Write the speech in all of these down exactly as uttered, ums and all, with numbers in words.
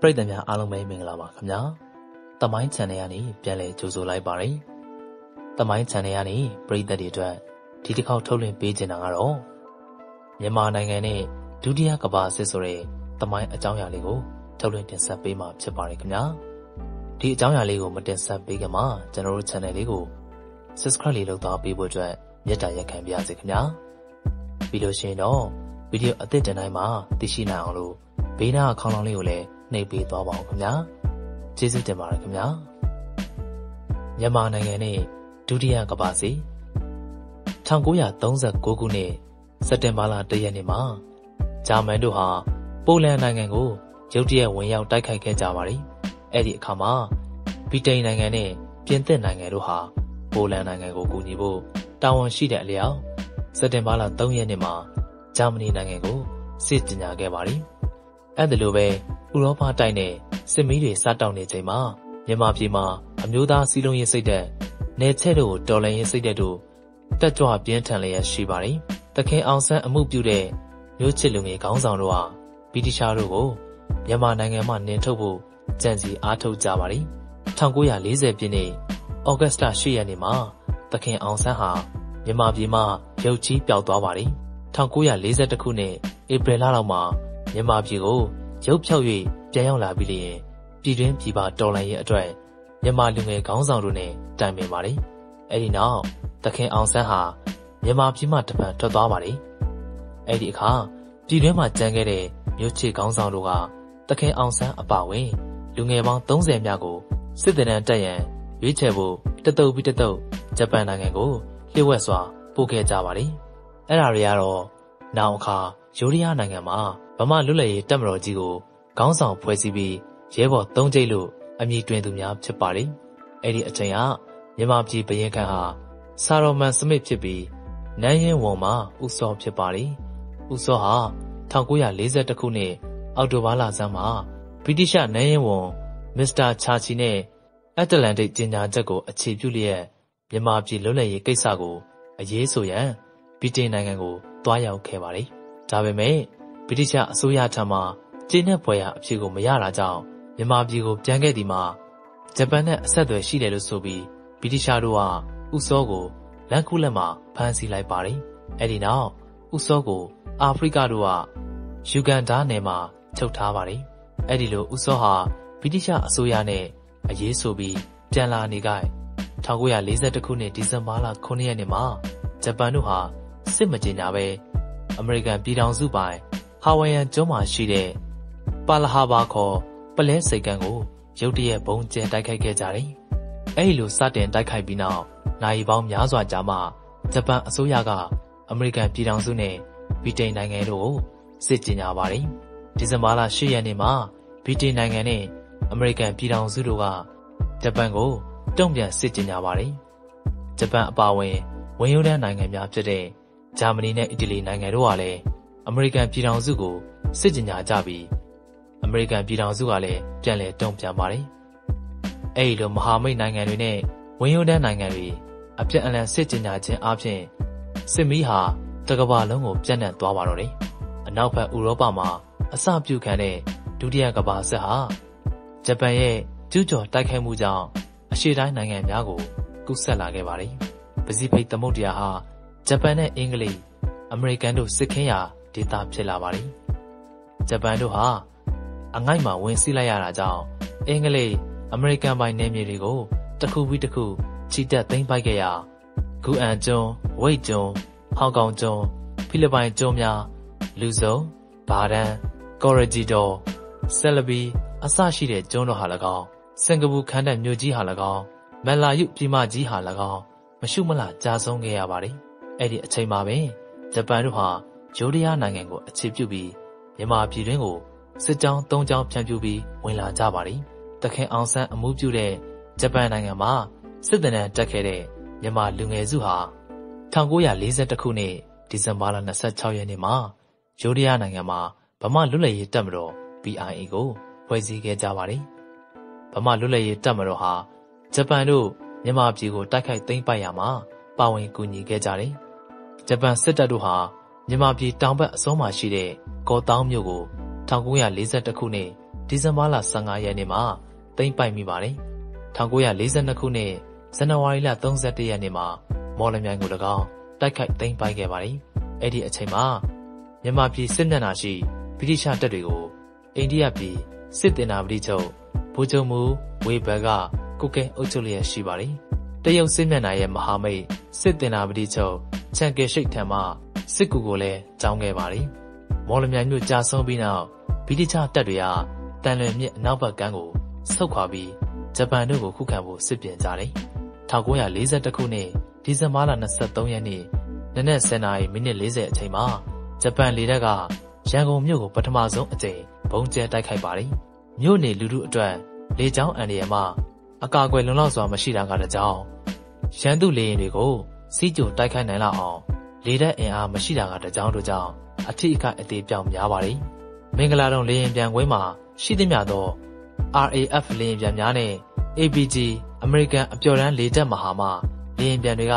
Pray them ya aluming lama kamya. The mind Taniani, Pele Juzu Library. The mind Taniani, breathe the dead. Titical tolling page in Angaro. Yamanangane, Dudia Kaba Cesare, the mind a Jaya Ligo, tolling Sapima Chaparikamya. The Jaya Ligo Matensa Bigama, General Chaneligo. Sescrally looked up people to Yetaya can be as a Kanya. Video Shino, video at the Naima, Tishina Olu, Bina Coloniole, Nabi Babakamya. Jesus de Marakamya Yamanangane, Dudia Kabasi Tanguya Tonza Gogune, Satemala Dayanima Jamenduha, Poland Nangango, Jodia Wayao Daikai Jamari, Eddie Kama, Pite Nangane, Piente Nangaruha, Poland Nangago Gunibo, Tawan Shida Liao, Satemala Tonyanima, Germany Nangago, Sitina Gamari, and the Lube, Uropa Dine. Semiri sat down in Jama, Yamapima, Amuda Silo Yesida, Netedo, Dolan Yesidedu, Tatua Bientalia Shibari, the King Ansa Amubude, Nuchilumi Gansanroa, Bidisharugo, Yamanangaman Nintobu, Zenzi Ato Javari, Tanguya Lize Bini, Augusta Shianima, the King Ansaha, Yamapima, Yochi Piaudawari, Tanguya Lize Takune, Ibrelama, Yamapigo, Yopchawi. Jayon la Billy, Pidrin Piba Dolan Ye Adre, Yama Lunge Gansan Rune, Dime Mari, Eddie now, the King Ansaha, Yama Pima Todamari, Eddie Car, Pidrima Jangere, Yuchi Gansan Ruga, the King Ansan Abawi, Lunge Wang Donze Miago, Sidden and Dayan, Richebu, Tato Bitato, Japan Nangango, Liweswa, Buke Javari, Elariaro, Naoka, Julia Nangama, Bama Lule Damro Jigo. Gangsang P C B, Jebo Donjelu, Ami Dwendumia Chipari, Eddie Achaya, Yamapji Bayankaha, Saroman Smith Chibi, Nayan Woma, Uso Chipari, Usoha, Tanguya Liza Takune, Aldovala Zama, Britisha Nayan Wong, Mister Chachine, Atlantic Jinya Jago, a Chip Julia, Yamapji Lule Kesago, a Yesoyan, Pidin Nangango, Dwayao Kevari, Tabeme, Britisha Suyatama. Jina Poya Chigo Mayara Jao, Yamabigo Jangadima, Japan Sadwe Shide Lusobi, Bidisharua, Usogo, Lankulema, Pansy Laipari, Edinao, Usogo, Africa Rua, Shuganda Nema, Chotavari, Edilo Usoha, Bidisha Suyane, Ayesobi, Jala Nigai, Taguya Liza Takune Disamala Konyanima, Japanuha, Simajinawe, American Bidan Zubai, Hawaiian Joma Shide, Palahawako, Palesegango, Jodia Bonte Daikai Gajari, Ailu Satin Daikai Binao, Naibam Yazwa Jama, Japan Soyaga, American Piranzune, Pite Nangero, Sitinawari, Dizamala Shianima, Pite Nangane, American Piranzuruga, Japango, Domia Sitinawari, Japan Bawe, Wayuda Nangamia today, Germany Italy Nangaruale, American Piranzugo, Sitina Jabi. American Piranzuale, Janle Dompiamari. Aido Mohammed Nanganune, Wayuda Nangari, Abjan and Sitina Jen Abjan, Semiha, Tagaba Longo Janet Dwamarori, Anapa Urobama, Asab Yukane, Dudia Gaba Saha, Japanye, Jujo Takamuja, Ashira Nangan Yago, Gusala Gavari, Pazipe Tamudiaha, Japan English, American to Sikaya, Dita Pilavari, Japan to Ha. Angaima when Silayara Jao, Engle, American by name Yerigo, Taku Witaku, Chita Ting Pagaya, Ku and John, Wei John, Hong Kong John, Pilabine Jomia, Luzo, Baden, Gorajido, Celebi, Asashide Jono Halago, Sengabu Kanda Nuji Halago, Mela Yukima Ji Halago, Mashumala Jazongea Bari, Eddie Achemabe, Japanuha, Jodia Nangango, Achibubi, Yama Piringo. Sit down, don't jump, can you be Willa Jabari? The King Ansan and move you there. Japan and Yama, Sidden and Jacare, Yama Lungezuha. Tanguya Liza Takune, Dizamala Nasa Choyanima, Jodian and Yama, Pama Lule Tamro, B I Ego, Wazige Jabari. Pama Lule Tamaroha, Japanu, Yama Jigo Takai Ting Payama, Bawin Kuni Gejari. Japan Sitaduha, Yama Ji Tamba Soma Shide, Go Down Yogo. Tanguya Liza Takune, ဒီဇင်ဘာလ15ရက်နေ့မှာသိမ်းပိုက်မိပါတယ်1942ခုနှစ်ဇန်နဝါရီလ31ရက်နေ့မှာမော်လမြိုင်ကို၎င်းတိုက်ခိုက်သိမ်းပိုက်ခဲ့ပါတယ်အဲ့ဒီအချိန်မှာမြန်မာပြည်စစ်တပ်နာရှိဗြိတိသျှတပ်တွေကိုအိန္ဒိယပြည်စစ်တင်နာပတိချုပ်ဗိုလ်ချုပ်မူဝေဘကကုကဲအုပ်ချုပ်လျက်ရှိပါတယ်တရုတ်စစ်မျက်နှာရဲ့မဟာမိတ်စစ်တင်နာပတိချုပ်ချန်ကယ်ရှိတ်ထံမှစစ်ကူကိုလည်းကြောင်းခဲ့ပါတယ်မော်လမြိုင်မြို့ကြာဆုံးပြီးနောက်ဗြိတိသျှတပ်တွေကတန်လွင်မြစ်အနောက်ဘက်ကမ်းကိုဆုတ်ခွာပြီးဂျပန်တို့ကိုခုခံဖို့စစ်ပြင်ကြတယ်1942ခုနှစ်ဒီဇင်ဘာလ23ရက်နေ့နနက်10:40မိနစ်40အချိန်မှာဂျပန်လေတပ်ကရန်ကုန်မြို့ကိုပထမဆုံးအကြိမ်ဘုံကျဲတိုက်ခိုက်ပါတယ်မြို့နေလူထုအတွက်လေကြောင်းအန္တရာယ်မှာအကာအကွယ်လုံလောက်စွာမရှိတာကတကြောင်ရန်သူလေယာဉ်တွေကိုစီးကျိုတိုက်ခိုက်နိုင်လောက်အောင်လေတပ်အင်အားမရှိတာကတကြောင်တို့ကြောင့်အထီးအခိုက်အသေးပြောင်းများပါတယ်မင်္ဂလာတောင်လေယာဉ်ပြန်ကွင်းမှာရှိသမျှသော RAF လေယာဉ်ပြန်များနဲ့ APG အမေရိကန်အပျော်တမ်းလေတပ်မဟာမှလေယာဉ်ပြန်တွေက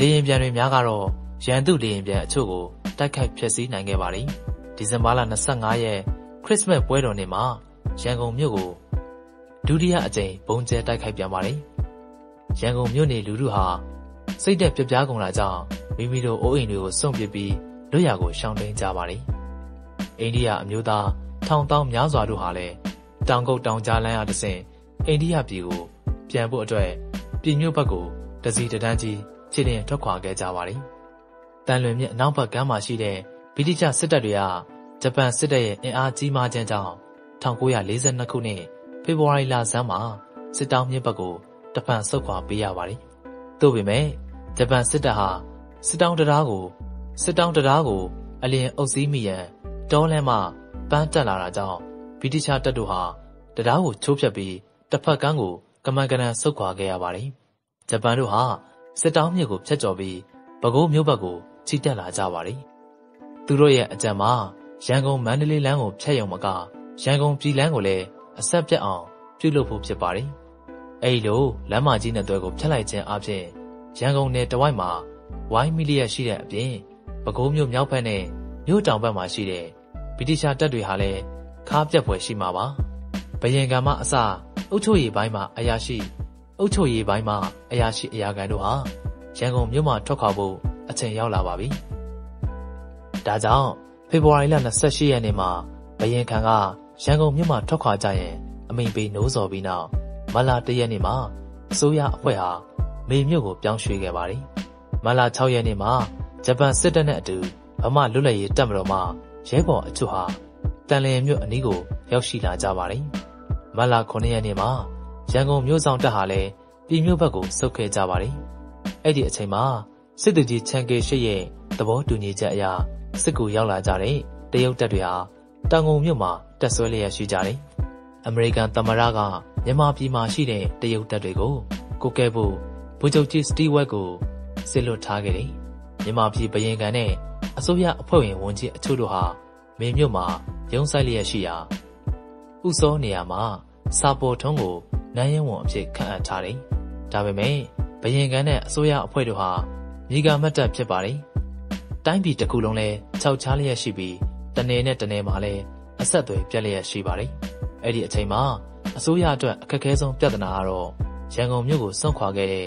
လေယာဉ်ပြန်တွေများကတော့ရန်သူလေယာဉ်ပြန်အချို့ကိုတိုက်ခိုက်ဖျက်ဆီးနိုင်ခဲ့ပါတယ်ဒီဇင်ဘာလ25ရက်ခရစ်စမတ်ပွဲတော်နေ့မှာရန်ကုန်မြို့ကိုဒုတိယအကြိမ်ဘုံကျဲတိုက်ခိုက်ပြန်ပါတယ်ရန်ကုန်မြို့နေလူထုဟာစိတ်သက်ပြပြကုန်လာကြောင်းမိမိတို့အိုးအိမ်တွေကိုစွန့်ပစ်ပြီးလွတ်ရာကိုရှောင်တိမ်းကြပါတယ်အိန္ဒိယအမျိုးသားထောင်တောင်းများစွာတို့ဟာလည်းတောင်ကုတ်တောင်ကြားလမ်းအတစ်ဆင့်အိန္ဒိယပြည်ကိုပြန်ဖို့အတွက်ပြည်မြို့ဘက်ကိုတစီတတန်းကြီးခြေတင်ထွက်ခွာခဲ့ကြပါတယ်တန်လွင်မြစ်အနောက်ဘက်ကမ်းမှာရှိတဲ့ဗြိတိသျှစစ်တပ်တွေကဂျပန်စစ်တပ်ရဲ့အင်အားကြီးမားခြင်းကြောင့်1942ခုနှစ်ဖေဖော်ဝါရီလဆန်းမှာစစ်တောင်းမြစ်ဘက်ကိုတပန်ဆုတ်ခွာပေးရပါတယ်သို့ပေမဲ့ဂျပန်စစ်တပ်ဟာစစ်တောင်းတရားကိုစစ်တောင်းတရားကိုအလျင်အုပ်စီးမိရန်တောလမ်းမှာပန်းတက်လာတာကြောင့်ဗြိတိသျှတပ်တို့ဟာတရားကိုချိုးဖျက်ပြီးတစ်ဖက်ကမ်းကိုကမန်ကနန်ဆုတ်ခွာခဲ့ရပါတယ်ဂျပန်တို့ဟာစစ်တောင်းမြစ်ကိုဖျက်ကျော်ပြီးပဲခူးမြို့ဘက်ကိုချီတက်လာကြပါတယ်သူတို့ရဲ့အကြံမှာရန်ကုန်မန္တလေးလမ်းကိုဖျက်ရုံမကရန်ကုန်ပြည်လမ်းကိုလည်းအဆက်ပြတ်အောင်ပြုလုပ်ဖို့ဖြစ်ပါတယ်အဲဒီလိုလမ်းမကြီးနဲ့တွဲကိုဖျက်လိုက်ခြင်းအပြင်ရန်ကုန်နယ်တဝိုက်မှာဝိုင်းမီလီယံရှိတဲ့အပြင်ပဲခူးမြို့မြောက်ဘက်နဲ့မြို့တောင်ဘက်မှာရှိတဲ့ဗြိတိသျှတပ်တွေဟာလည်းခါပြက်ဖွယ်ရှိမှာပါဘရင်ကံမအစအုပ်ချုပ်ရေးပိုင်းမှာအရာရှိအုပ်ချုပ်ရေးပိုင်းမှာအရာရှိအရာခံတို့ဟာရန်ကုန်မြို့မှာထွက်ခွာဖို့အချိန်ရောက်လာပါပြီဒါကြောင့်ဖေဖော်ဝါရီလ28ရက်နေ့မှာဘရင်ခံကရန်ကုန်မြို့မှာထွက်ခွာကြရင်အမိန်ပေးနိုးစော်ပြီးနောက်မလာ1ရက်နေ့မှာအစိုးရအဖွဲ့ဟာမေမြို့ကိုပြောင်းရွှေ့ခဲ့ပါတယ်မလာ6ရက်နေ့မှာဂျပန်စစ်တပ်နဲ့အတူဗမာလွတ်လပ်ရေးတပ်မတော်မှရဲဘော်အချို့ဟာတန်လျင်မြို့အနီးကိုရောက်ရှိလာကြပါတယ်မလာ9ရက်နေ့မှာရန်ကုန်မြို့ဆောင်တပ်ဟာလည်းပြည်မြို့ဘက်ကိုဆုတ်ခဲ့ကြပါတယ်အဲ့ဒီအချိန်မှာစစ်တပ်ကြီးချန်ကေရှိရဲ့သဘောတူညီချက်အရစစ်ကူရောက်လာကြတဲ့တရုတ်တပ်တွေဟာတန်ကုန်မြို့မှာတပ်ဆွဲလျက်ရှိကြတယ်။အမေရိကန်သမ္မတကမြန်မာပြည်မှာရှိတဲ့တရုတ်တပ်တွေကိုကိုကဲဖို့ဗိုလ်ချုပ်ကြီးစတီးဝက်ကိုစစ်လွတ်ထားခဲ့တယ်။မြန်မာပြည်ဘရင်ခံနဲ့အစိုးရအဖွဲ့ဝင်ဝန်ကြီးအချို့တို့ဟာမင်းမြို့မှာရုံးဆိုင်လျက်ရှိရာဥစောနေရာမှာစာပေါ်ထုံးကိုနိုင်ရင်ဝန်အဖြစ်ခန့်အပ်ထားတယ်။ဒါပေမဲ့ဘရင်ခံနဲ့အစိုးရအဖွဲ့တို့ဟာမြေကမတ်တပ်ဖြစ်ပါတယ်။တိုင်းပြည်တစ်ခုလုံးလဲ၆ချားလျက်ရှိပြီးတနယ်နဲ့တနယ်မှာလဲအဆက်အသွယ်ပြတ်လျက်ရှိပါတယ်။အဲ့ဒီအချိန်မှာအစိုးရအတွက်အခက်အခဲဆုံးပြဿနာကတော့ရန်ကုန်မြို့ကိုစွန့်ခွာခဲ့တဲ့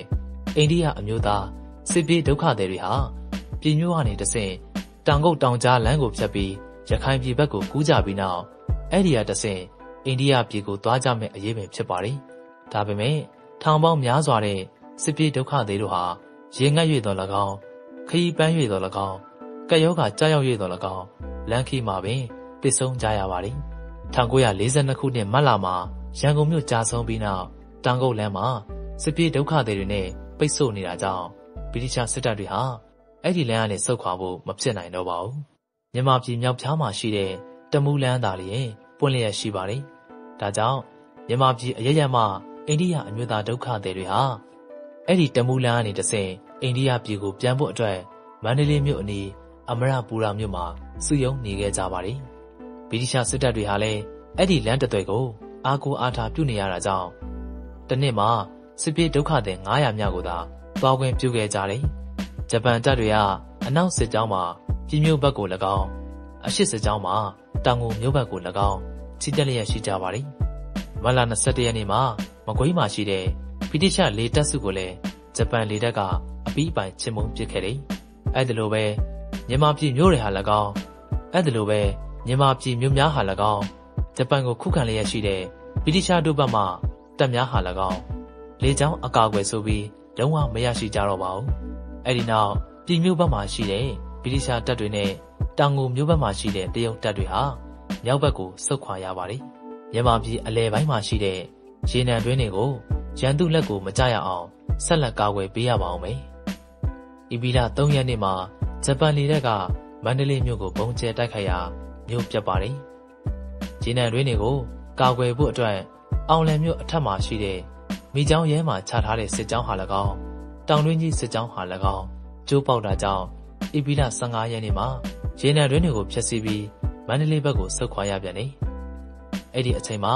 အိန္ဒိယအမျိုးသားစစ်ပြေးဒုက္ခသည်တွေဟာပြည်မြို့ကနေတဆင့်တောင်ကုတ်တောင်ကြားလမ်းကိုဖြတ်ပြီးရခိုင်ပြည်ဘက်ကိုကူးကြပြီးနောက်အဲ့ဒီဟာတဆင့်အိန္ဒိယပြည်ကိုသွားကြမယ့်အရေးပင်ဖြစ်ပါတယ်။ဒါပေမဲ့ထောင်ပေါင်းများစွာတဲ့စစ်ပြေးဒုက္ခသည်တို့ဟာရေငတ်၍တော်၎င်းခရီးပန်း၍တော်၎င်းကပ်ရောဂါကြားရောက်၍တော်၎င်းလမ်းခီးမှာပင်ပြစ်ဆုံးကြရပါတယ်1942ခုနှစ်မတ်လမှာရန်ကုန်မြို့ကြာဆုံးပြီးနောက်တန်ကုတ်လမ်းမှာစစ်ပြေးဒုက္ခသည်တွေနဲ့ပိတ်ဆို့နေတာကြောင့်ဗြိတိသျှစစ်တပ်တွေဟာအဲ့ဒီလမ်းကနေဆုတ်ခွာဖို့မဖြစ်နိုင်တော့ပါဘူးမြန်မာပြည်မြောက်ဖြားမှာရှိတဲ့တမူးလမ်းသာလျင်ပွင့်လျက်ရှိပါတယ်ဒါကြောင့်မြန်မာပြည်အရရမှအိန္ဒိယအမျိုးသားဒုက္ခသည်တွေဟာအဲ့ဒီတမူလန်ကနေတဆင့်အိန္ဒိယပြည်ကိုပြန်ဖို့အတွက်မန္တလေးမြို့အနီးအမရပူရာမြို့မှာစုရုံနေခဲ့ကြပါတယ်ဗြိတိသျှစစ်တပ်တွေဟာလည်းအဲ့ဒီလမ်းတစ်သွယ်ကိုအားကိုးအားထားပြုနေရတာကြောင့်တနေ့မှာစစ်ပြေးဒုက္ခသည်900မြောက်ကိုသာသွားခွင့်ပြုခဲ့ကြတယ်ဂျပန်တပ်တွေကအနောက်စစ်ကြောင်းမှာပြည်မြို့ဘက်ကို၎င်းအရှေ့စစ်ကြောင်းမှာတောင်ငူမြို့ဘက်ကို၎င်း စီတက်လျက်ရှိကြပါတယ်။မတ်လ၂၁ရက်နေ့မှာမကွေးမှာရှိတဲ့ဗြိတိရှ်လေတပ်စုကိုလည်းဂျပန်လေတပ်ကအပြီးပိုင်ချေမှုန်းပစ်ခဲ့တယ်။အဲ့ဒါလိုပဲမြန်မာပြည်မျိုးတွေဟာလည်းကောင်းအဲ့ဒါလိုပဲမြန်မာပြည်မျိုးများဟာလည်းကောင်းဂျပန်ကိုခုခံလျက်ရှိတဲ့ဗြိတိရှ်တို့ဘက်မှတပ်များဟာလည်းကောင်းလေကြောင်းအကာအကွယ်ဆိုပြီးလုံးဝမရရှိကြတော့ပါဘူး။အဲ့ဒီနောက်ပြည်မျိုးဘက်မှရှိတဲ့ဗြိတိရှ်တပ်တွေနဲ့တောင်ငူမြို့ဘက်မှာရှိတဲ့တရုတ်တပ်တွေဟာမြောက်ဘက်ကိုဆုတ်ခွာရပါတယ်။မြန်မာပြည်အလယ်ပိုင်းမှာရှိတဲ့ရေနံတွင်းတွေကိုရန်သူလက်ကိုမကြရအောင်ဆက်လက်ကာကွယ်ပေးရပါအောင်မယ်။ဧပြီလ၃ရက်နေ့မှာဂျပန်လေတပ်ကမန္တလေးမြို့ကိုပုံကျဲတိုက်ခိုက်ရာမြို့ပြတ်ပါတယ်။ရေနံတွင်းတွေကိုကာကွယ်ဖို့အတွက်အောင်လံမြို့အထက်မှာရှိတဲ့မိချောင်းရဲမှာချထားတဲ့စစ်ကြောင်းဟာလည်းကောင်းတောင်တွင်းကြီးစစ်ကြောင်းဟာလည်းကောင်းကျိုးပေါက်တာကြောင့်ဧပြီလ၁၅ရက်နေ့မှာရေနံတွင်းတွေကိုဖျက်ဆီးပြီးမန္တလေးဘက်ကိုဆုတ်ခွာရပြန်တယ်။အဲ့ဒီအချိန်မှာ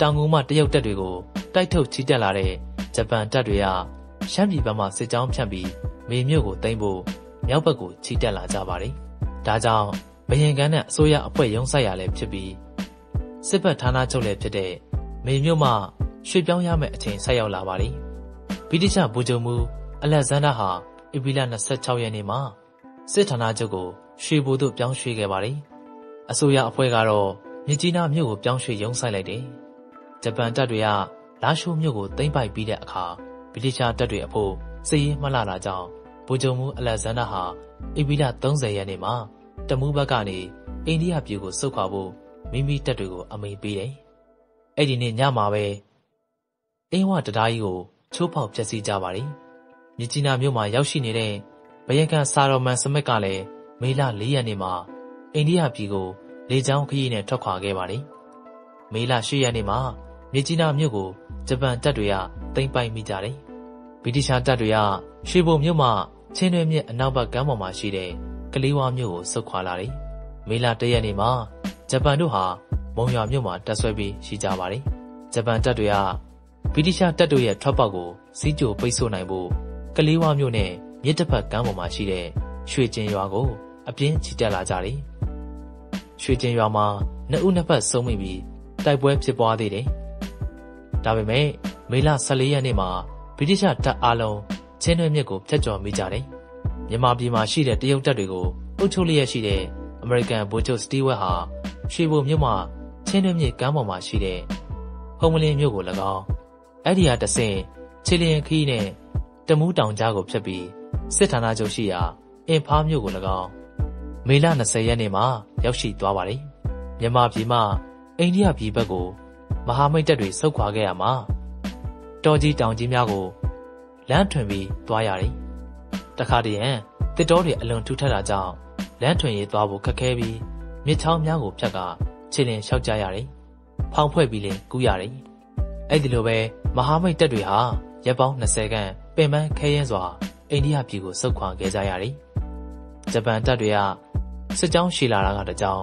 တောင်ငူမှတရုတ်တပ်တွေကိုတိုက်ထုတ်ချီတက်လာတဲ့ဂျပန်တပ်တွေကရှမ်းပြည်ဘက်မှစစ်ကြောင်းဖြန့်ပြီးမေမြို့ကိုသိမ်းဖို့မြောက်ဘက်ကိုချီတက်လာကြပါတယ်။ဒါကြောင့်ဘရင်ကန်နဲ့အစိုးရအဖွဲ့ရုံးဆိုင်ရာလည်းဖြစ်ပြီးစစ်ဘက်ဌာနချုပ်လည်းဖြစ်တဲ့မေမြို့မှရွှေ့ပြောင်းရမယ့်အချိန်ဆက်ရောက်လာပါတယ်။ဗြိတိရှ်ဗိုလ်ချုပ်မှူးအလက်ဇန်းဒါဟာဧပြီလ၂၆ရက်နေ့မှာစစ်ဌာနချုပ်ကိုရွှေဘိုတို့ပြောင်းရွှေ့ခဲ့ပါတယ်။အစိုးရအဖွဲ့ကတော့မြစ်ကြီးနားမြို့ကိုပြောင်းရွှေ့ရုံးဆိုင်လိုက်တယ်။ဂျပန်တပ်တွေကလာရှိုးမြို့ကိုသိမ်းပိုက်ပြီးတဲ့အခါဗြိတိရှ်တပ်တွေအဖို့စစ်ရေးမှလာတာကြောင့်ဗိုလ်ချုပ်မှူးအလက်ဇန်းဒါဟာဧပြီလ၃၀ရက်နေ့မှာတမူးဘက်ကနေအိန္ဒိယပြည်ကိုဆုတ်ခွာဖို့မိမိတပ်တွေကိုအမိန့်ပေးတယ်။အဲ့ဒီနေ့ညမှာပဲအင်းဝတံတားကြီးကိုချိုးဖောက်ဖျက်ဆီးကြပါတယ်။မြစ်ကြီးနားမြို့မှာရောက်ရှိနေတဲ့ဗရကန်စာရောမန်စမစ်ကလည်းမေလ၄ရက်နေ့မှာအိန္ဒိယပြည်ကိုလေကြောင်းခရီးနဲ့ထွက်ခွာခဲ့ပါတယ်။မေလ၈ရက်နေ့မှာမြစ်ကြီးနားမြို့ကိုဂျပန်တပ်တွေကသိမ်းပိုက်မိကြတယ်။ဗြိတိရှ်တပ်တွေကရွှေဘုံမြို့မှချင်းတွဲမြစ်အနောက်ဘက်ကမ်းပေါ်မှာရှိတဲ့ကလေးဝါမြို့ကိုဆုတ်ခွာလာတယ်။မေလ၁ရက်နေ့မှာဂျပန်တို့ဟာမုံရွာမြို့မှာတပ်ဆွဲပြီးရှိကြပါတယ်။ဂျပန်တပ်တွေကဗြိတိရှ်တပ်တို့ရဲ့ထွက်ပေါက်ကိုစီးကျိုပိတ်ဆို့နိုင်ဖို့ကလေးဝါမြို့နဲ့မြစ်တစ်ဖက်ကမ်းပေါ်မှာရှိတဲ့ရွှေကျင်ရွာကိုအပြင်းချီတက်လာကြတယ်။ရွှေကျင်ရွာမှာနှစ်ဦးနှစ်ဖက်ဆုံးမိပြီးတိုက်ပွဲဖြစ်ပွားသေးတယ်။ဒါပေမဲ့မေလ၁၄ရက်နေ့မှာဗြိတိရှ်တပ်အားလုံးချင်းတွဲမြစ်ကိုဖျက်ချော်မိကြတယ်။မြန်မာပြည်မှာရှိတဲ့တရုတ်တပ်တွေကိုအုပ်ချုပ်လျက်ရှိတဲ့အမေရိကန်ဗိုလ်ချုပ်စတီးဝက်ဟာရွှေဘိုမြို့မှာချင်းတွဲမြစ်ကမ်းပေါ်မှာရှိတဲ့ဟုံမလင်းမြို့ကို၎င်းအဲ့ဒီဟာတဆင့်ချီလျင်ခီးနဲ့တမူးတောင်ကြားကိုဖျက်ပြီးစစ်ဌာနချုပ်ရှိရာအင်ဖားမြို့ကို၎င်းမေလ၂၀ရက်နေ့မှာရောက်ရှိသွားပါတယ်။မြန်မာပြည်မှအိန္ဒိယပြည်ဘက်ကိုမဟာမိတ်တပ်တွေဆုတ်ခွာခဲ့ရမှာတောကြီးတောင်ကြီးများကိုလမ်းထွင်ပြီးသွားရတယ်။တခါတည်းရန်တစ်တောတွေအလွန်ထူထပ်တာကြောင့်လမ်းထွင်ရေးသွားဖို့ခက်ခဲပြီးမြစ်ချောင်းများကိုဖြတ်ကခြေလျင်လျှောက်ကြရတယ်။ဖောင်ဖွဲ့ပြီးလည်းကူးရတယ်။အဲ့ဒီလိုပဲမဟာမိတ်တပ်တွေဟာရက်ပေါင်း၂၀ခန့်ပင်ပန်းခဲရင်းစွာအိန္ဒိယပြည်ကိုဆုတ်ခွာခဲ့ကြရတယ်။ဂျပန်တပ်တွေကစစ်ကြောင်းရှည်လာတာကတကြောင်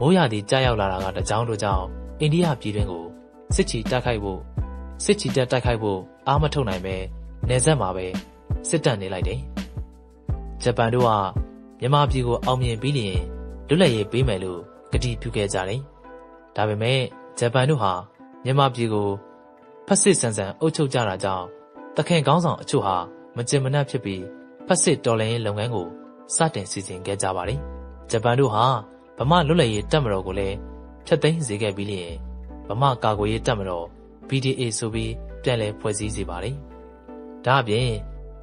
မိုးရာသီကျရောက်လာတာကတကြောင်တို့ကြောင့်အိန္ဒိယပြည်တွင်းကိုစစ်ချီတိုက်ခိုက်ဖို့စစ်ချီတက်တိုက်ခိုက်ဖို့အားမထုတ်နိုင်ပဲနယ်စပ်မှာပဲစစ်တပ်နေလိုက်တယ်။ဂျပန်တို့ကမြန်မာပြည်ကိုအောင်မြင်ပြီးလျင်လွတ်လပ်ရေးပေးမယ်လို့ကတိပြုခဲ့ကြတယ်။ဒါပေမဲ့ဂျပန်တို့ဟာမြန်မာပြည်ကိုဖက်စစ်ဆန်ဆန်အုပ်ချုပ်ကြတာကြောင့်တခင်ကောင်းဆောင်အချို့ဟာမကြင်မနှက်ဖြစ်ပြီးဖက်စစ်တော်လှန်ရေးလုပ်ငန်းကိုစတင်စီစဉ်ခဲ့ကြပါတယ်။ဂျပန်တို့ဟာဗမာလွတ်လပ်ရေးတပ်မတော်ကိုလည်းဖျက်သိမ်းစေခဲ့ပြီးလျင်ဗမာကာကွယ်ရေးတပ်မတော် B D A ဆိုပြီးပြန်လည်ဖွဲ့စည်းစေပါတယ်။ဒါ့အပြင်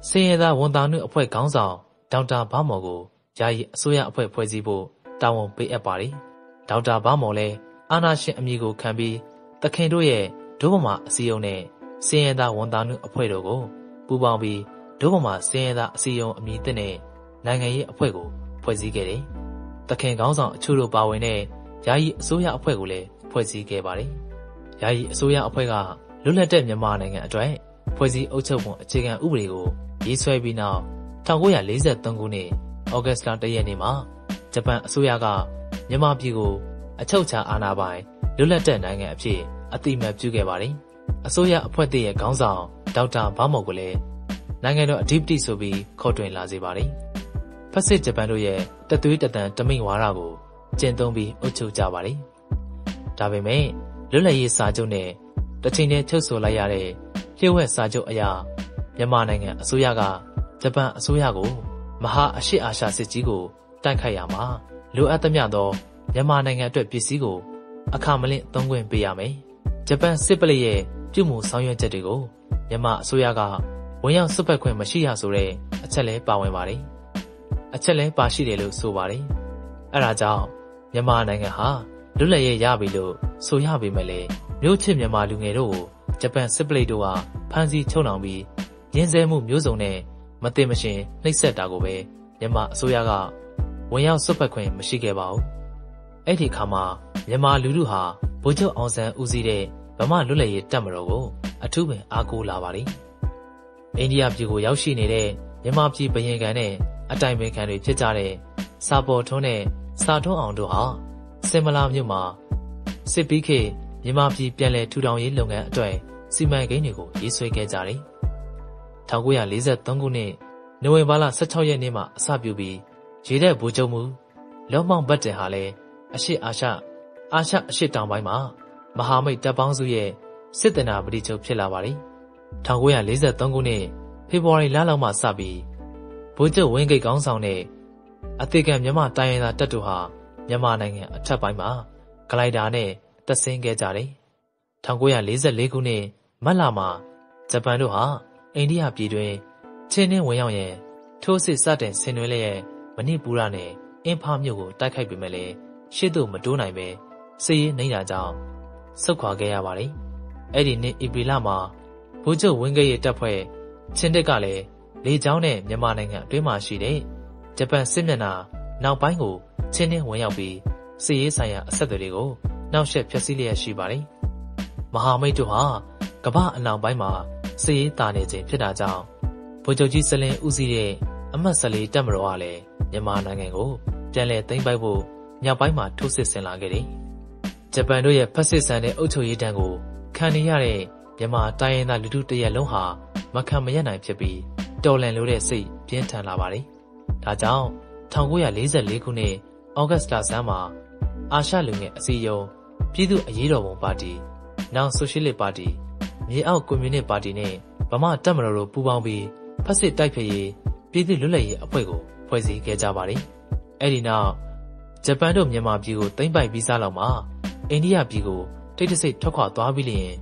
စင်ရသာဝန်သားနှုတ်အဖွဲ့ခေါင်းဆောင်ဒေါက်တာဘာမော်ကိုယာယီအစိုးရအဖွဲ့ဖွဲ့စည်းဖို့တာဝန်ပေးအပ်ပါတယ်။ဒေါက်တာဘာမော်လည်းအာဏာရှင်အမည်ကိုခံပြီးတခင်တို့ရဲ့ဒုဗမာအစည်းအရုံးနဲ့စင်ရသာဝန်သားနှုတ်အဖွဲ့တို့ကိုပူးပေါင်းပြီးဒုဗမာစင်ရသာအစည်းအရုံးအမည်တင်တဲ့နိုင်ငံရေးအဖွဲ့ကိုဖွဲ့စည်းခဲ့တယ်။တခင်ခေါင်းဆောင်အချို့တို့ပါဝင်တဲ့ယာယီအစိုးရအဖွဲ့ကိုလည်းဖွဲ့စည်းခဲ့ပါတယ်။ယာယီအစိုးရအဖွဲ့ကလွတ်လပ်တဲ့မြန်မာနိုင်ငံအတွက်ဖွဲ့စည်းအုပ်ချုပ်ပုံအခြေခံဥပဒေကိုရေးဆွဲပြီးနောက်၁၉၄၃ခုနှစ်ဩဂတ်လ၁ရက်နေ့မှာဂျပန်အစိုးရကမြန်မာပြည်ကိုအချုပ်အခြာအာဏာပိုင်လွတ်လပ်တဲ့နိုင်ငံအဖြစ်အသိအမှတ်ပြုခဲ့ပါတယ်။အစိုးရအဖွဲ့ရဲ့ခေါင်းဆောင်ဒေါက်တာဘာမော်ကိုလည်းနိုင်ငံတော်အဓိပတိဆိုပြီးခေါ်တွင်လာစေပါတယ်။ဖက်စစ်ဂျပန်တို့ရဲ့တသွေးတသံတမိန်ဝါဒကိုကျင့်သုံးပြီးအုပ်ချုပ်ကြပါတယ် ဒါပေမဲ့လွတ်လပ်ရေးစာချုပ်နဲ့တချိန်တည်းချုပ်ဆိုလိုက်ရတဲ့လျှို့ဝှက်စာချုပ်အရမြန်မာနိုင်ငံအစိုးရကဂျပန်အစိုးရကိုမဟာအရှေ့အာရှစစ်ကြီးကိုတိုက်ခိုက်ရမှာလိုအပ်သမျှသောမြန်မာနိုင်ငံအတွက်ပစ္စည်းကိုအခမလင့်သုံးခွင့်ပေးရမယ်။ဂျပန်စစ်ပလီရဲ့ပြုမှုဆောင်ရွက်ချက်တွေကိုမြန်မာအစိုးရကဝန်ရောက်စွပ်ဖက်ခွင့်မရှိရဆိုတဲ့အချက်လဲပါဝင်ပါတယ်။အချက်လဲပါရှိတယ်လို့ဆိုပါတယ်။အဲဒါကြောင့်မြန်မာနိုင်ငံဟာလွတ်လပ်ရေးရပြီလို့ဆိုရပေမဲ့လည်းမြို့ချစ်မြန်မာလူငယ်တို့ကိုဂျပန်စစ်ပလီတို့ဟာဖမ်းဆီးချုပ်နှောင်ပြီးရင်းဆဲမှုမျိုးစုံနဲ့မတင်မရှင်နှိပ်စက်တာကိုပဲမြန်မာအစိုးရကဝန်ရောက်စွပ်ဖက်ခွင့်မရှိခဲ့ပါဘူး။အဲ့ဒီအခါမှာမြန်မာလူထုဟာဗိုလ်ချုပ်အောင်ဆန်းဦးစီးတဲ့ဗမာလွတ်လပ်ရေးတပ်မတော်ကိုအထူးပင်အားကိုးလာပါတယ်။အိန္ဒိယပြည်ကိုရောက်ရှိနေတဲ့မြန်မာပြည်ဘရင်ခံနဲ့အတိုင်ပင်ခံတွေဖြစ်ကြတဲ့စာပေါ်ထွန်းနဲ့စာထွန်းအောင်တို့ဟာစင်မလာမြို့မှာစစ်ပီးခေမြန်မာပြည်ပြန်လည်ထူထောင်ရေးလုပ်ငန်းအတွက်စီမံကိန်းတွေကိုရေးဆွဲခဲ့ကြတယ်။천구백사십삼ခုနှစ်နိုဝင်ဘာလ십육ရက်နေ့မှာအစပြုပြီးရေတပ်ဗိုလ်ချုပ်မှုလောမောင်ဘတ်တင်ဟာလည်းအရှေ့အာရှအာရှအရှေ့တောင်ပိုင်းမှာမဟာမိတ်တပ်ပေါင်းစုရဲ့စစ်တနာပတိချုပ်ဖြစ်လာပါတယ်။천구백사십삼ခုနှစ်ဖေဖော်ဝါရီလလောက်မှစပြီးဗိုလ်ချုပ်ဝင်းဂိတ်ကောင်းဆောင်တဲ့အသေးကံမြမတိုင်းရင်းသားတပ်တို့ဟာမြန်မာနိုင်ငံအထက်ပိုင်းမှာဂလိုက်ဒါနဲ့တက်ဆင်းခဲ့ကြတယ်။천구백사십사ခုနှစ်မတ်လမှာဂျပန်တို့ဟာအိန္ဒိယပြည်တွင်ချင်းနှင်းဝင်ရောက်ရန်ထိုးစစ်စတင်ဆင်နွှဲလျက်မဏိပူရနဲ့အင်ဖာမြို့ကိုတိုက်ခိုက်ပေမဲ့လည်းရှေ့သို့မတိုးနိုင်ပဲစစ်ရေးနှိမ့်တာကြောင့်ဆုတ်ခွာခဲ့ရပါတယ်။အဲ့ဒီနှစ်ဧပြီလမှာဗိုလ်ချုပ်ဝင်းဂိတ်ရဲ့တပ်ဖွဲ့ချင်းတစ်ကလည်းလေကြောင်းနဲ့မြန်မာနိုင်ငံအတွင်းမှာရှိတဲ့ဂျပန်စစ်မျက်နှာနောက်ပိုင်းကိုချင်းနှင်းဝင်ရောက်ပြီးစစ်ရေးဆိုင်ရာအဆက်အသွယ်တွေကိုနှောက်ယှက်ဖျက်ဆီးလျက်ရှိပါတယ်။မဟာမိတ်တို့ဟာကမ္ဘာအနောက်ပိုင်းမှာစစ်ရေးတာနေခြင်းဖြစ်တာကြောင့်ဗိုလ်ချုပ်ကြီးစလင်ဦးစီးတဲ့အမှတ်၁၄တပ်မတော်ကလည်းမြန်မာနိုင်ငံကိုပြန်လည်သိမ်းပိုက်ဖို့မြောက်ပိုင်းမှာထိုးစစ်ဆင်လာခဲ့တယ်။ဂျပန်တို့ရဲ့ဖက်စစ်ဆန်တဲ့အုပ်ချုပ်ရေးတန်းကိုခံနေရတဲ့မြန်မာတိုင်းရင်းသားလူထုတရက်လုံးဟာမခံမရနိုင်ဖြစ်ပြီးတော်လှန်လိုတဲ့စိတ်ပြင်းထန်လာပါတယ်။ဒါကြောင့်천구백사십사ခုနှစ်ဩဂတ်စ်လဆန်းမှာအာရှလူငယ်အစည်းအရုံးပြည်သူ့အရေးတော်ပုံပါတီ၊နောင်ဆိုရှယ်လစ်ပါတီ၊မြေအောက်ကွန်မြူနစ်ပါတီနဲ့ဗမာတပ်မတော်တို့ပူးပေါင်းပြီးဖက်စစ်တိုက်ဖျက်ရေးပြည်သူ့လွတ်လပ်ရေးအဖွဲ့ကိုဖွဲ့စည်းခဲ့ကြပါတယ်။အဲဒီနောက်ဂျပန်တို့မြန်မာပြည်ကိုသိမ်းပိုက်ပြီးစားလောက်မှာအိန္ဒိယပြည်ကိုတိတ်တဆိတ်ထွက်ခွာသွားပြီးလျင်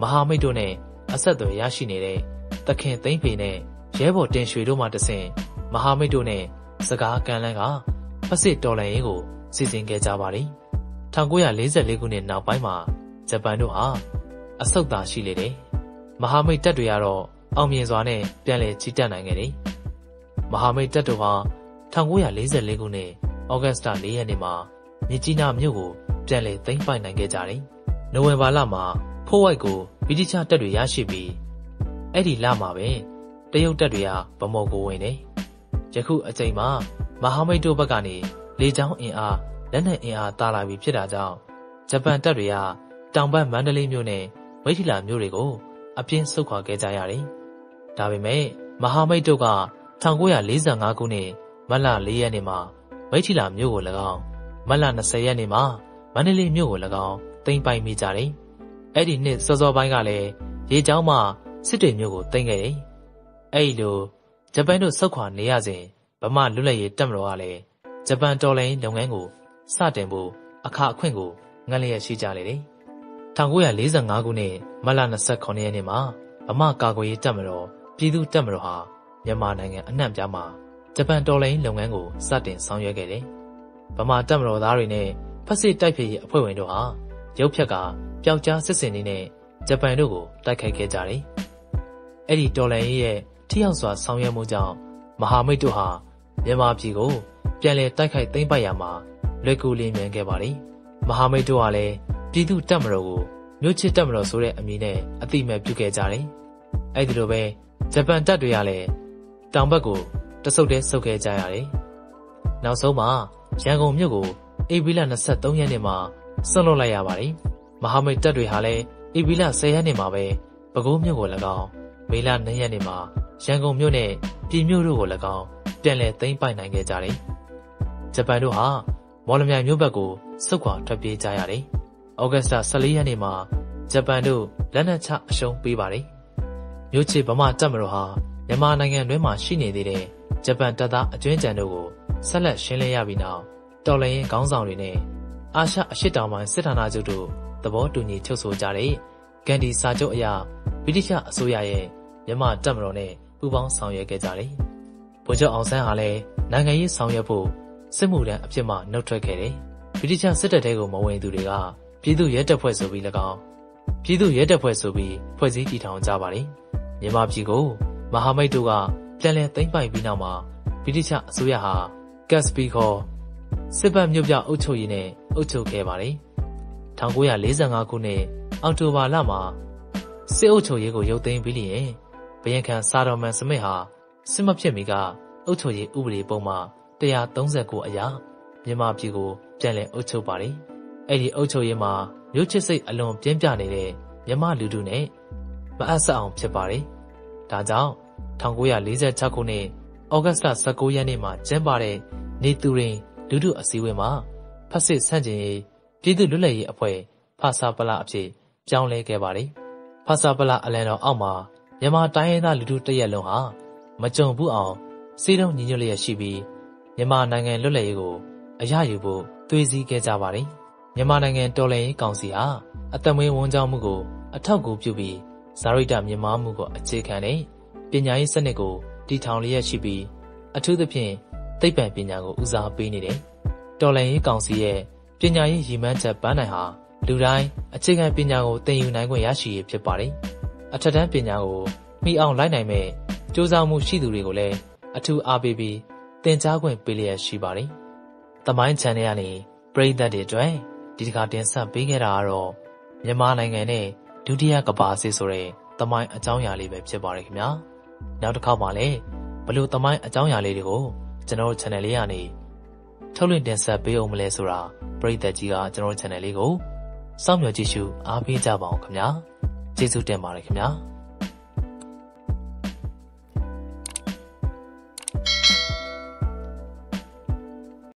မဟာမိတ်တို့နဲ့အဆက်အသွယ်ရရှိနေတဲ့တခင်သိမ်းဖေနဲ့ရဲဘော်တင်ရွှေတို့မှတဆင့်မဟာမိတ်တို့နဲ့စကားကန်လန်းကဖက်စစ်တော်လှန်ရေးကိုစီစဉ်ခဲ့ကြပါတယ်။천구백사십사ခုနှစ်နောက်ပိုင်းမှာဂျပန်တို့ဟာအဆုတ်သာရှိလေတယ်။မဟာမိတ်တပ်တွေကတော့အောင်မြင်စွာနဲ့ပြန်လည်ချီတက်နိုင်ခဲ့တယ်။မဟာမိတ်တပ်တို့ဟာ천구백사십사ခုနှစ်ဩဂတ်စ်လ၄ရက်နေ့မှာမြစ်ကြီးနားမြို့ကိုပြန်လည်သိမ်းပိုက်နိုင်ခဲ့ကြတယ်။နိုဝင်ဘာလမှာဖိုးဝိုက်ကိုဗြိတိသျှတပ်တွေရရှိပြီးအဲ့ဒီလမှာပဲတရုတ်တပ်တွေကဗမော်ကိုဝင်တယ်။ယခုအချိန်မှာမဟာမိတ်တို့ဘက်ကနေလေကြောင်းအင်အားလက်နက်အင်အားတာလာပြီးဖြစ်တာကြောင့်ဂျပန်တပ်တွေကတောင်ဘက်မန္တလေးမြို့နဲ့မိထီလာမြို့တွေကိုအပြင်းဆုတ်ခွာခဲ့ကြရတယ်။ဒါပေမဲ့မဟာမိတ်တို့က천구백사십오ခုနှစ်မတ်လ၄ရက်နေ့မှာမိထီလာမြို့ကို၎င်းမတ်လ၂၀ရက်နေ့မှာမန္တလေးမြို့ကို၎င်းသိမ်းပိုက်မိကြတယ်။အဲ့ဒီနှစ်စောစောပိုင်းကလည်းရေကြောင်းမှစစ်တွေမြို့ကိုသိမ်းခဲ့တယ်။အဲ့ဒီလိုဂျပန်တို့ဆုတ်ခွာနေရစဉ်ဗမာလွတ်လပ်ရေးတပ်မတော်ကလည်းဂျပန်တော်လှန်ရေးလုပ်ငန်းကိုစတင်ဖို့အခါအခွင့်ကိုငှက်လျက်ရှိကြလေတယ်။천구백사십오ခုနှစ်မတ်လ၂၈ရက်နေ့မှာဗမာကာကွယ်ရေးတပ်မတော်ပြည်သူ့တပ်မတော်ဟာမြန်မာနိုင်ငံအနှံ့ပြားမှာဂျပန်တော်လှန်ရေးလုပ်ငန်းကိုစတင်ဆောင်ရွက်ခဲ့တယ်။ဗမာတပ်မတော်သားတွေနဲ့ဖက်စစ်တိုက်ဖျက်ရေးအဖွဲ့ဝင်တို့ဟာရုပ်ဖြက်ကပျောက်ကြားစစ်စင်နေနဲ့ဂျပန်တို့ကိုတိုက်ခိုက်ခဲ့ကြတယ်။အဲ့ဒီတော်လှန်ရေးရဲ့ထိရောက်စွာဆောင်ရွက်မှုကြောင့်မဟာမိတ်တို့ဟာမြန်မာပြည်ကိုပြန်လည်တိုက်ခိုက်သိမ်းပိုက်ရမှာလွယ်ကူလျင်မြန်ခဲ့ပါတယ်။မဟာမိတ်တို့ကလည်းပြည်သူတပ်မတော်ကိုမြို့ချစ်တပ်မတော်ဆိုတဲ့အမည်နဲ့အသိအမှတ်ပြုခဲ့ကြတယ်။အဲ့ဒီလိုပဲဂျပန်တပ်တွေကလည်းတောင်ဘက်ကိုတဆုပ်တည်းဆုပ်ခဲ့ကြရတယ်။နောက်ဆုံးမှာရန်ကုန်မြို့ကိုဧပြီလ၂၃ရက်နေ့မှာဆွတ်လွတ်လိုက်ရပါတယ်။မဟာမိတ်တပ်တွေဟာလည်းဧပြီလ၁၀ရက်နေ့မှာပဲပဲခူးမြို့ကို၎င်းမေလ၂ရက်နေ့မှာရန်ကုန်မြို့နဲ့ပြည်မြို့တို့ကို၎င်းပြန်လည်သိမ်းပိုက်နိုင်ခဲ့ကြတယ်။ဂျပန်တို့ဟာမော်လမြိုင်မြို့ဘက်ကိုဆုတ်ခွာထွက်ပြေးကြရတယ် ဩဂတ်စ်လ ၁၄ ရက်နေ့မှာ ဂျပန်တို့လက်နက်ချအရှုံးပေးပါတယ်။ ပြည်သူရဲတပ်ဖွဲ့ဆိုပြီး၎င်းပြည်သူရဲတပ်ဖွဲ့ဆိုပြီးဖွဲ့စည်းတည်ထောင်ကြပါတယ်။ Eddie Ocho Yema, Yuchese alone Pianjane, Yama Ludune, Maasa on Chepari. Tadao, Tanguya Liza Chakune, Augusta Sakoyanema, Jembare, Niturin, Dudu Asiwema, Pasi Sanjay, Pidu Lule Apoe, Pasapala Ape, Janle Gabari, Pasapala Aleno Alma, Yama Diana Ludu Tayaloha, Machon Buon, Sido Ninulea Shibi, Yama Nangan Lulego, Ayayubu, Tuizi Gajabari. မြန်မာနိုင်ငံတော်လှန်ရေးကောင်စီဟာအသက်မွေးဝမ်းကြောင်းမှုကိုအထောက်အကူပြုပြီးစာရိတ္တမြန်မာမှုကိုအခြေခံတဲ့ပညာရေးစနစ်ကိုတည်ထောင်လျက်ရှိပြီးအထူးသဖြင့်သိပ္ပံပညာကိုဦးစားပေးနေတယ်။ ဒီတစ်ခါတင်ဆက်ပေးခဲ့တာကတော့မြန်မာနိုင်ငံရဲ့ဒုတိယကမ္ဘာစစ်ဆိုတဲ့သမိုင်းအကြောင်းအရာလေးပဲဖြစ်ပါတယ်ခင်ဗျာ။နောက်တစ်ခါမှလည်းဘလို့သမိုင်းအကြောင်းအရာလေးတွေကိုကျွန်တော်တို့ channel လေးကနေထုတ်လွှင့်တင်ဆက်ပေးအောင်မလဲဆိုတာပရိသတ်ကြီးကကျွန်တော်တို့ channel လေးကိုစောင့်မျှော်ကြည့်ရှုအားပေးကြပါအောင်ခင်ဗျာ။ကျေးဇူးတင်ပါတယ်ခင်ဗျာ။